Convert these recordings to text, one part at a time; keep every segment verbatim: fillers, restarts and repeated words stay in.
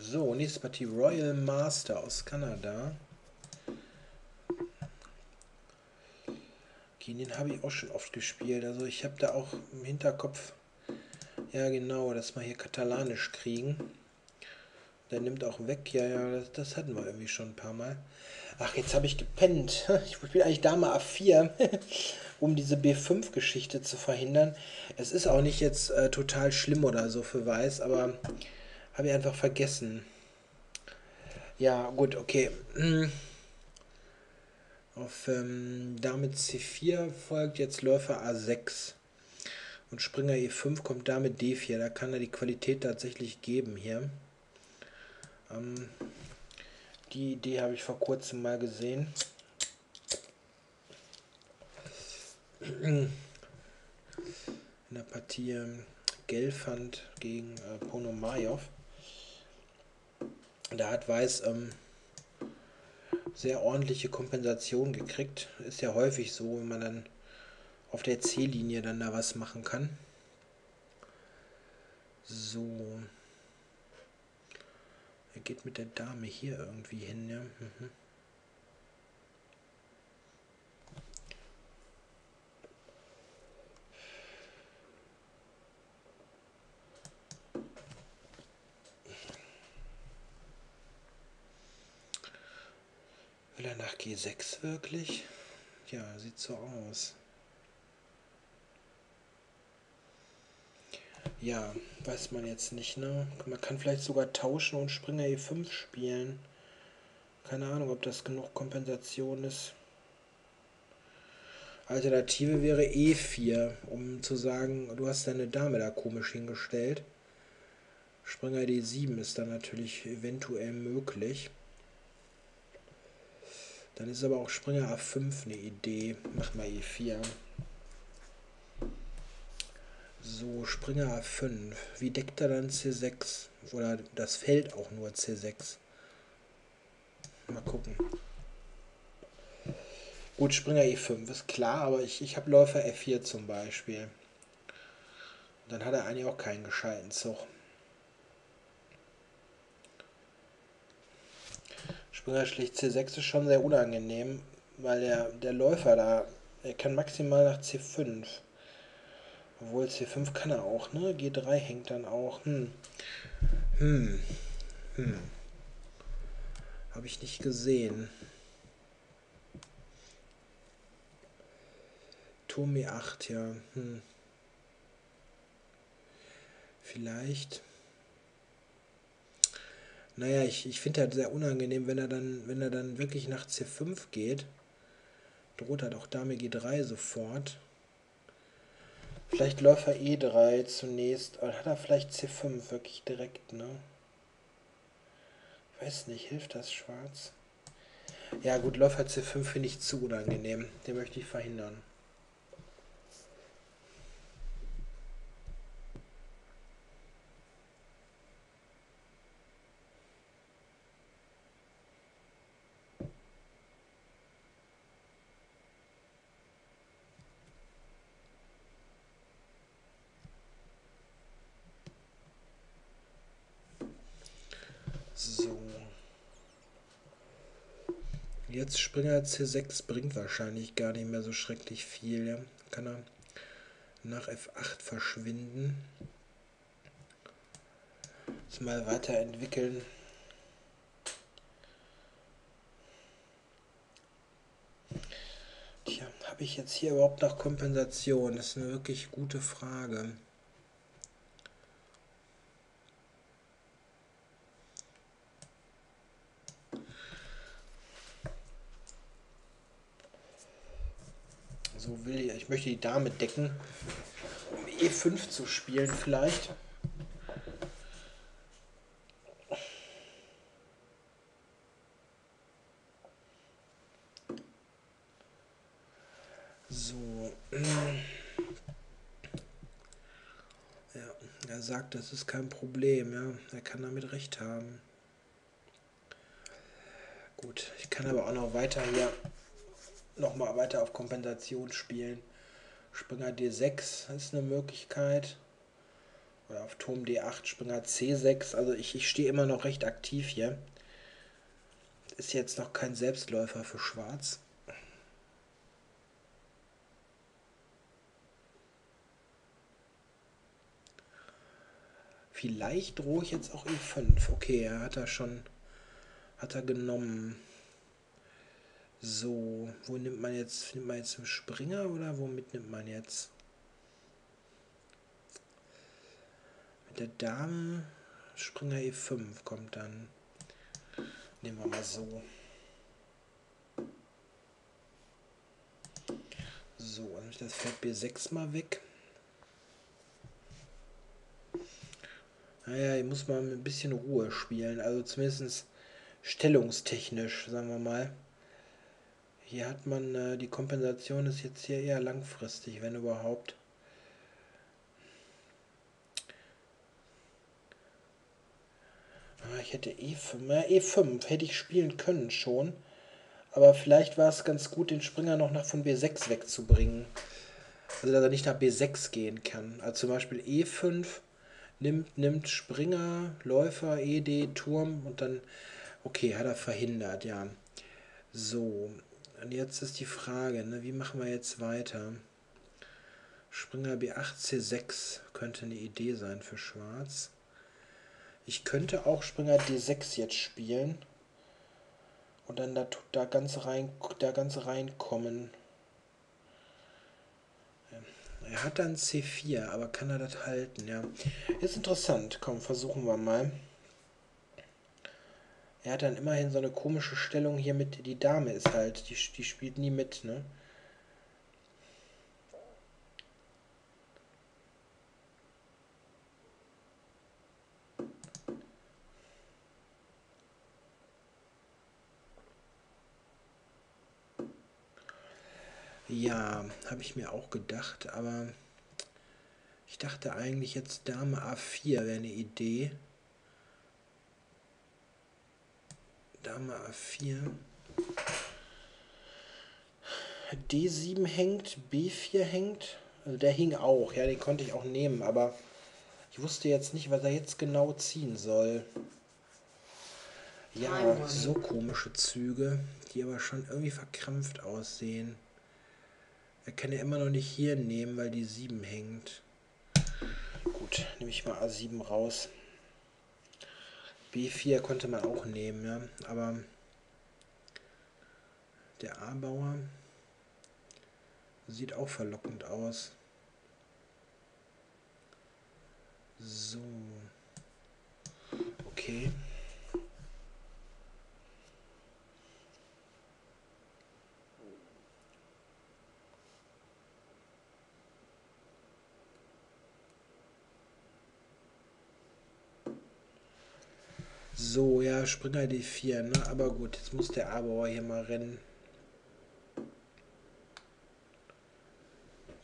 So, nächste Partie Royal Master aus Kanada. Okay, den habe ich auch schon oft gespielt. Also ich habe da auch im Hinterkopf, ja genau, dass wir hier katalanisch kriegen. Der nimmt auch weg. Ja, ja, das, das hatten wir irgendwie schon ein paar Mal. Ach, jetzt habe ich gepennt. Ich spiele eigentlich Dame A vier, um diese B fünf-Geschichte zu verhindern. Es ist auch nicht jetzt äh, total schlimm oder so für Weiß, aber habe ich einfach vergessen. Ja, gut, okay. Auf ähm, Dame C vier folgt jetzt Läufer A sechs. Und Springer E fünf kommt Dame D vier. Da kann er die Qualität tatsächlich geben hier. Ähm, die Idee habe ich vor kurzem mal gesehen. In der Partie ähm, Gelfand gegen äh, Ponomariov. Da hat Weiß ähm, sehr ordentliche Kompensation gekriegt. Ist ja häufig so, wenn man dann auf der C-Linie dann da was machen kann. So. Er geht mit der Dame hier irgendwie hin, ja. Mhm. Will er nach G sechs wirklich? Ja, sieht so aus. Ja, weiß man jetzt nicht, ne? Man kann vielleicht sogar tauschen und Springer E fünf spielen. Keine Ahnung, ob das genug Kompensation ist. Alternative wäre E vier, um zu sagen, du hast deine Dame da komisch hingestellt. Springer D sieben ist dann natürlich eventuell möglich. Dann ist aber auch Springer A fünf eine Idee. Mach mal E vier. So, Springer A fünf. Wie deckt er dann C sechs? Oder das Feld auch nur C sechs? Mal gucken. Gut, Springer E fünf ist klar, aber ich, ich habe Läufer F vier zum Beispiel. Dann hat er eigentlich auch keinen gescheiten Zug. Springer schlicht C sechs ist schon sehr unangenehm, weil der, der Läufer da, er kann maximal nach C fünf. Obwohl C fünf kann er auch, ne? G drei hängt dann auch. Hm. Hm. Hm. Habe ich nicht gesehen. Turm E acht, ja. Hm. Vielleicht. Naja, ich, ich finde das sehr unangenehm, wenn er dann, wenn er dann wirklich nach C fünf geht. Droht er doch Dame G drei sofort. Vielleicht Läufer E drei zunächst. Oder hat er vielleicht C fünf wirklich direkt, ne? Ich weiß nicht, hilft das Schwarz? Ja gut, Läufer C fünf finde ich zu unangenehm. Den möchte ich verhindern. So. Jetzt Springer C sechs bringt wahrscheinlich gar nicht mehr so schrecklich viel. Ja. Kann er nach F acht verschwinden. Jetzt mal weiterentwickeln. Tja, habe ich jetzt hier überhaupt noch Kompensation? Das ist eine wirklich gute Frage. So will ich, ich möchte die Dame decken, um E fünf zu spielen vielleicht. So. Ja, er sagt, das ist kein Problem, ja. Er kann damit recht haben. Gut, ich kann aber auch noch weiter hier nochmal weiter auf Kompensation spielen. Springer D sechs ist eine Möglichkeit. Oder auf Turm D acht, Springer C sechs. Also ich, ich stehe immer noch recht aktiv hier. Ist jetzt noch kein Selbstläufer für Schwarz. Vielleicht drohe ich jetzt auch E fünf. Okay, er hat er schon, hat er genommen. So, wo nimmt man jetzt? Nimmt man jetzt einen Springer oder womit nimmt man jetzt? Mit der Dame Springer E fünf kommt dann. Nehmen wir mal so. So, dann habe ich das Feld B sechs mal weg. Naja, hier muss man ein bisschen Ruhe spielen, also zumindest stellungstechnisch, sagen wir mal. Hier hat man, äh, die Kompensation ist jetzt hier eher langfristig, wenn überhaupt. Ah, ich hätte E fünf, ja, E fünf hätte ich spielen können schon, aber vielleicht war es ganz gut, den Springer noch nach von B sechs wegzubringen. Also dass er nicht nach B sechs gehen kann, also zum Beispiel E fünf... Nimmt, nimmt Springer, Läufer, E D, Turm und dann... Okay, hat er verhindert, ja. So, und jetzt ist die Frage, ne, wie machen wir jetzt weiter? Springer B acht, C sechs könnte eine Idee sein für Schwarz. Ich könnte auch Springer D sechs jetzt spielen und dann da, da ganz rein, da ganz reinkommen. Er hat dann C vier, aber kann er das halten, ja. Ist interessant. Komm, versuchen wir mal. Er hat dann immerhin so eine komische Stellung hier mit... Die Dame ist halt, die, die spielt nie mit, ne? Ja, habe ich mir auch gedacht, aber ich dachte eigentlich jetzt Dame A vier wäre eine Idee. Dame A vier. D sieben hängt, B vier hängt. Also der hing auch, ja, den konnte ich auch nehmen, aber ich wusste jetzt nicht, was er jetzt genau ziehen soll. Ja, so komische Züge, die aber schon irgendwie verkrampft aussehen. Er kann ja immer noch nicht hier nehmen, weil die sieben hängt. Gut, nehme ich mal A sieben raus. B vier konnte man auch nehmen, ja. Aber der A-Bauer sieht auch verlockend aus. So. Okay. So, ja, Springer D vier, ne? Aber gut, jetzt muss der A-Bauer hier mal rennen.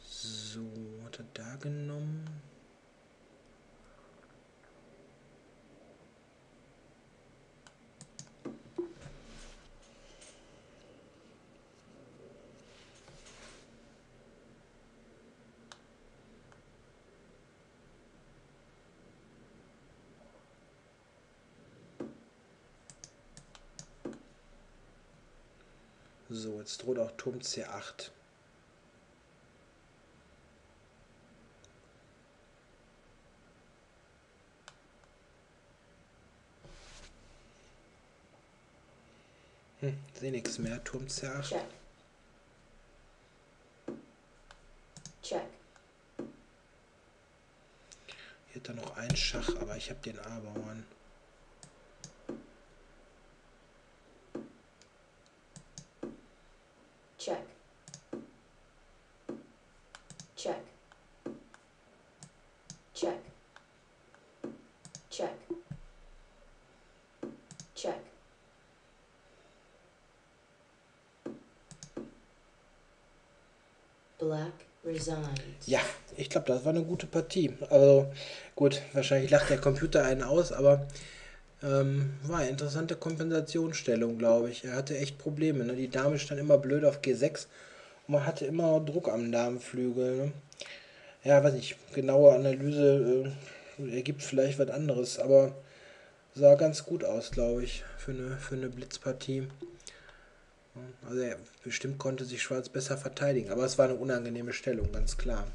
So, hat er da genommen? So, jetzt droht auch Turm C acht. Hm, sehe nichts mehr. Turm C acht. Check. Check. Hier hat er noch einen Schach, aber ich habe den A-Bauern. Check. Check. Check. Check. Check. Black resigns. Ja, ich glaube, das war eine gute Partie. Also gut, wahrscheinlich lacht der Computer einen aus, aber Ähm, war eine interessante Kompensationsstellung, glaube ich. Er hatte echt Probleme, ne? Die Dame stand immer blöd auf G sechs und man hatte immer Druck am Damenflügel, ne? Ja, weiß nicht, genaue Analyse äh, und ergibt vielleicht was anderes, aber sah ganz gut aus, glaube ich, für eine, für eine Blitzpartie. Also ja, bestimmt konnte sich Schwarz besser verteidigen, aber es war eine unangenehme Stellung, ganz klar.